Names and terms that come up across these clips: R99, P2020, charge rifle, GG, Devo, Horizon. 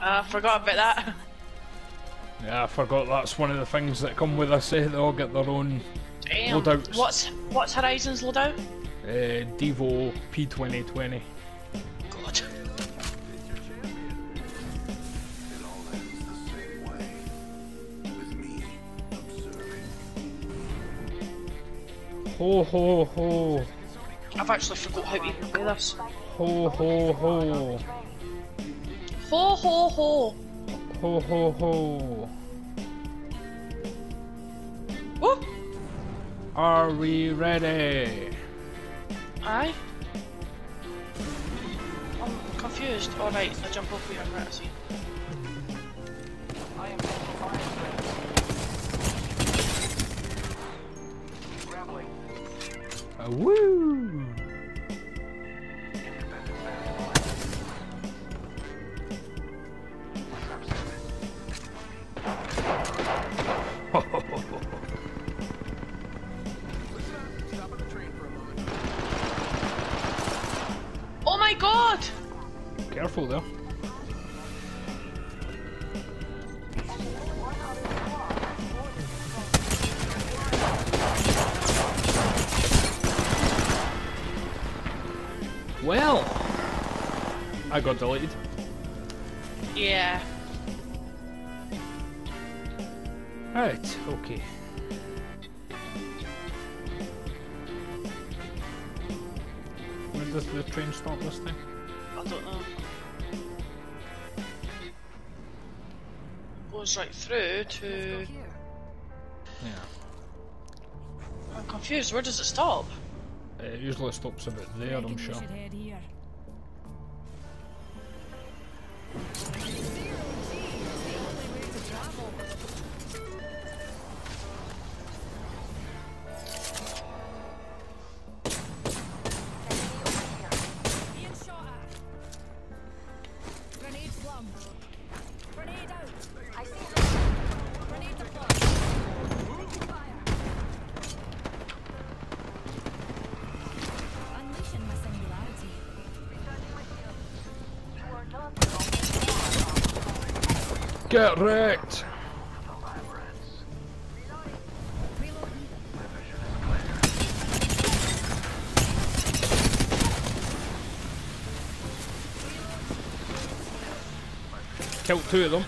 I forgot about that. Yeah, I forgot that's one of the things that come with us, eh? They all get their own loadouts. What's Horizon's loadout? Devo P2020. God. Ho ho ho. I've actually forgot how to even play this. Ho ho ho. Ho ho ho. Ho ho ho. Woo! Are we ready? Aye. I'm confused. Alright, I jump off here and right, I see. I am grappling. Woo! Careful though. Well, I got deleted. Yeah. Right, okay. Where does the train stop this thing? I don't know. Goes right through to. Yeah. I'm confused. Where does it stop? It usually stops a bit there, I'm sure. Get wrecked! Killed two of them.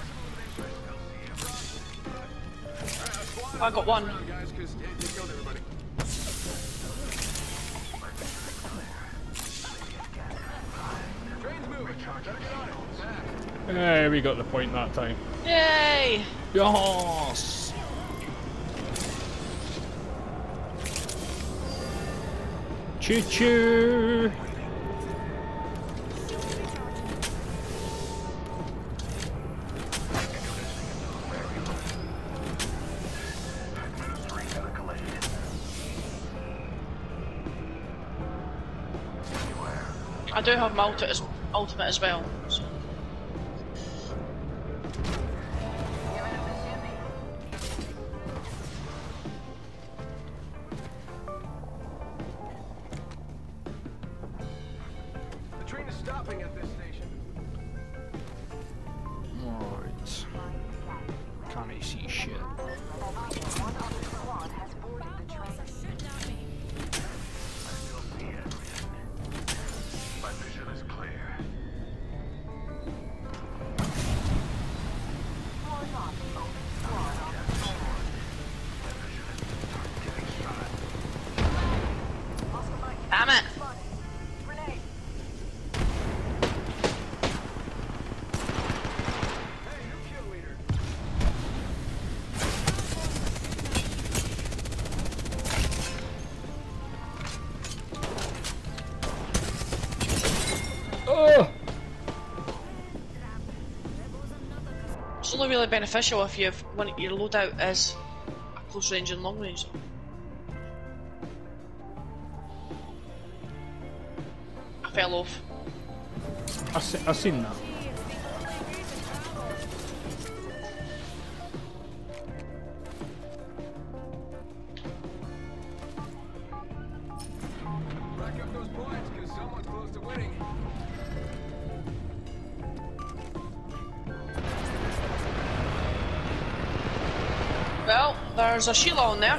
I got one. Hey, we got the point that time. Yay! Yes! Choo choo! I do have my ultimate as well. So. It's only really beneficial if you have one, your loadout is a close range and long range. I fell off. I've seen that. Well, there's a shield on there.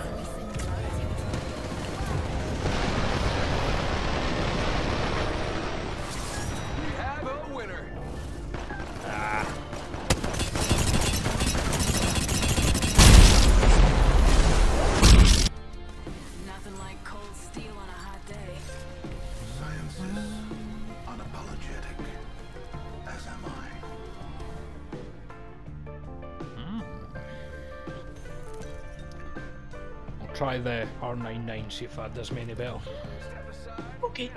Try the R99, see if that does me any better. Okay.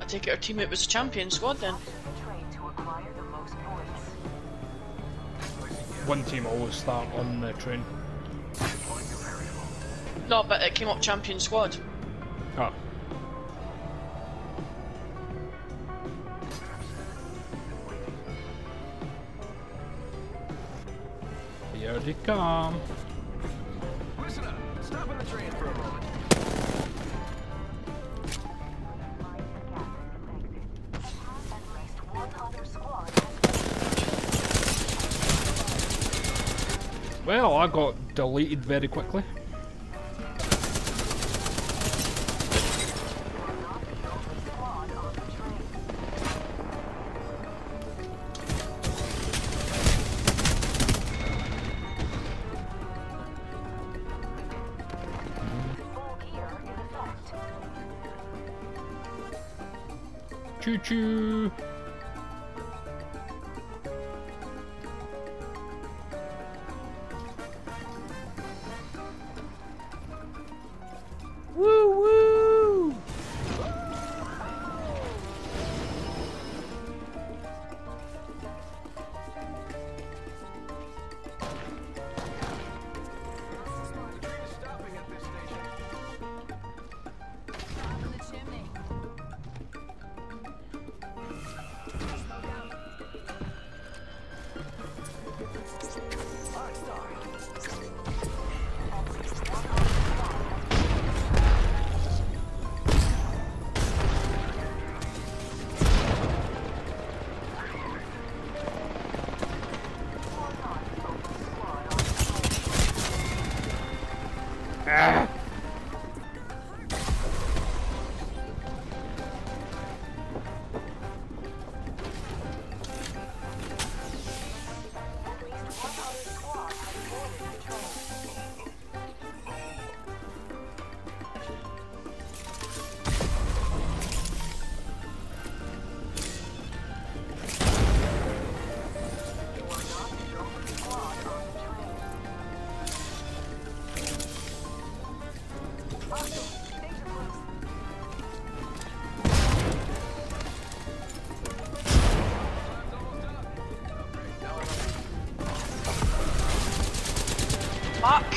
I take it our teammate was a champion squad then. One team always start on the train. No, but it came up champion squad. Oh. Here they come. Listen up. Stop on the train for a moment. Well, I got deleted very quickly. Choo-choo! Woo-woo! Fuck!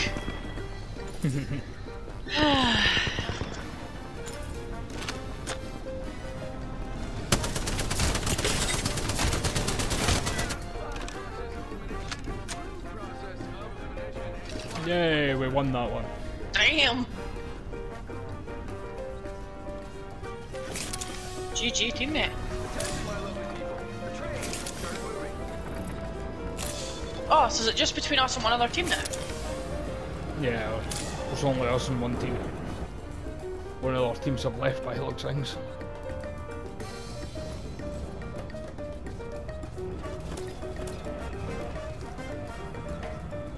Yay, we won that one. Damn! GG teammate. Oh, so is it just between us and one other team now? Yeah, there's only us and one team. One of our teams have left by the looks of things.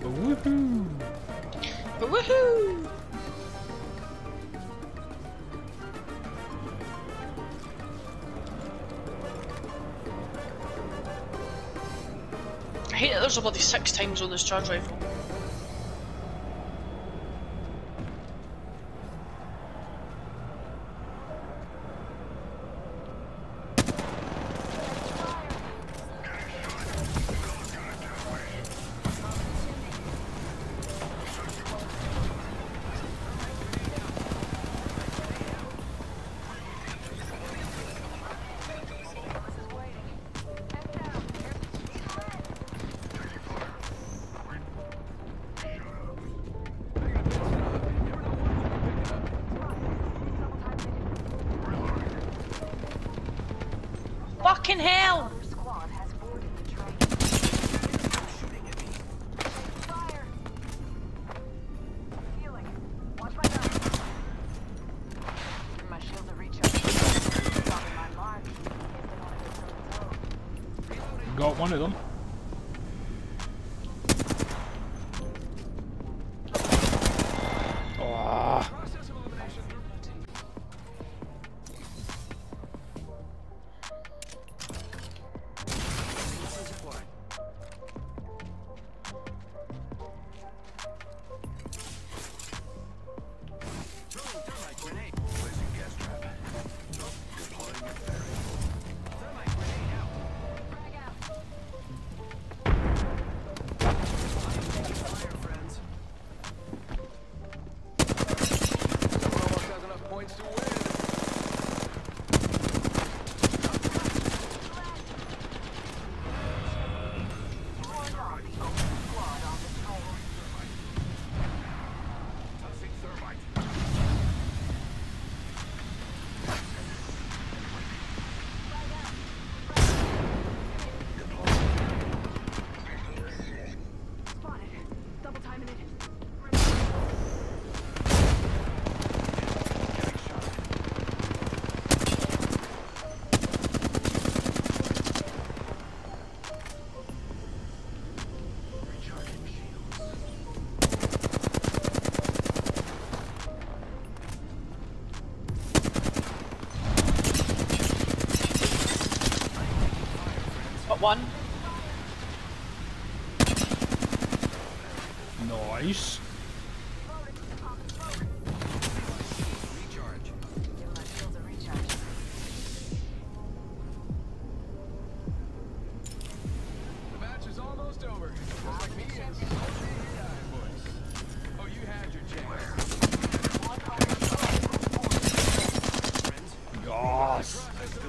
Woohoo! Woohoo! I hate that there's a bloody 6 times on this charge rifle. fucking hell! Got one of them. One. Nice. Yes.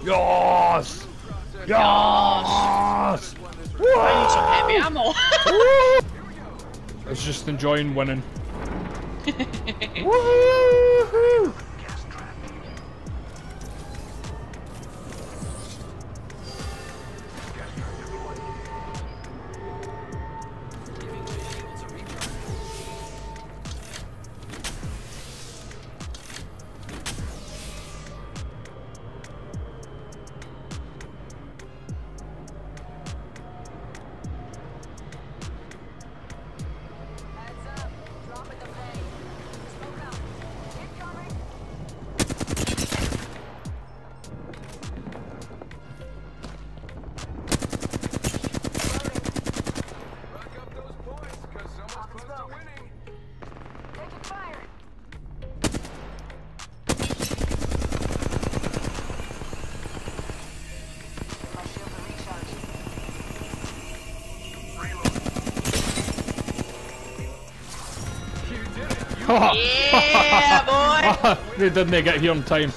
Yes. Yes! I need some heavy ammo. I was just enjoying winning. Woohoo! Yeah, boy! They didn't get here on time.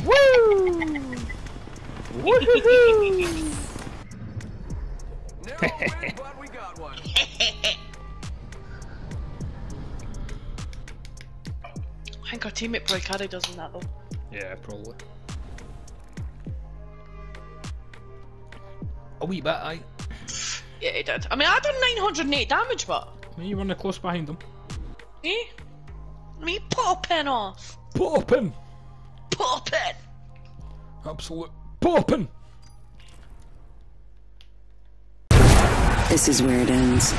Woo! Woo-hoo-hoo! Narrow win, but we got one. I think our teammate probably carried us in that though. Yeah, probably. A wee bit, aye. Yeah, he did. I mean, I done 908 damage, but... You weren't close behind him. Eh? Me popping off! Popping! Popping! Absolute popping! This is where it ends.